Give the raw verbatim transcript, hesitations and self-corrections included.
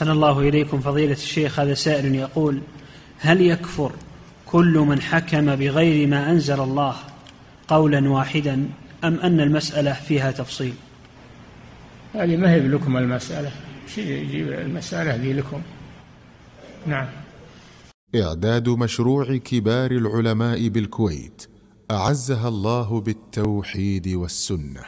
أحسن الله إليكم فضيلة الشيخ. هذا سائل يقول: هل يكفر كل من حكم بغير ما أنزل الله قولا واحدا، أم أن المسألة فيها تفصيل؟ هذه ما هي لكم المسألة، المسألة ذي لكم. نعم. إعداد مشروع كبار العلماء بالكويت أعزها الله بالتوحيد والسنة.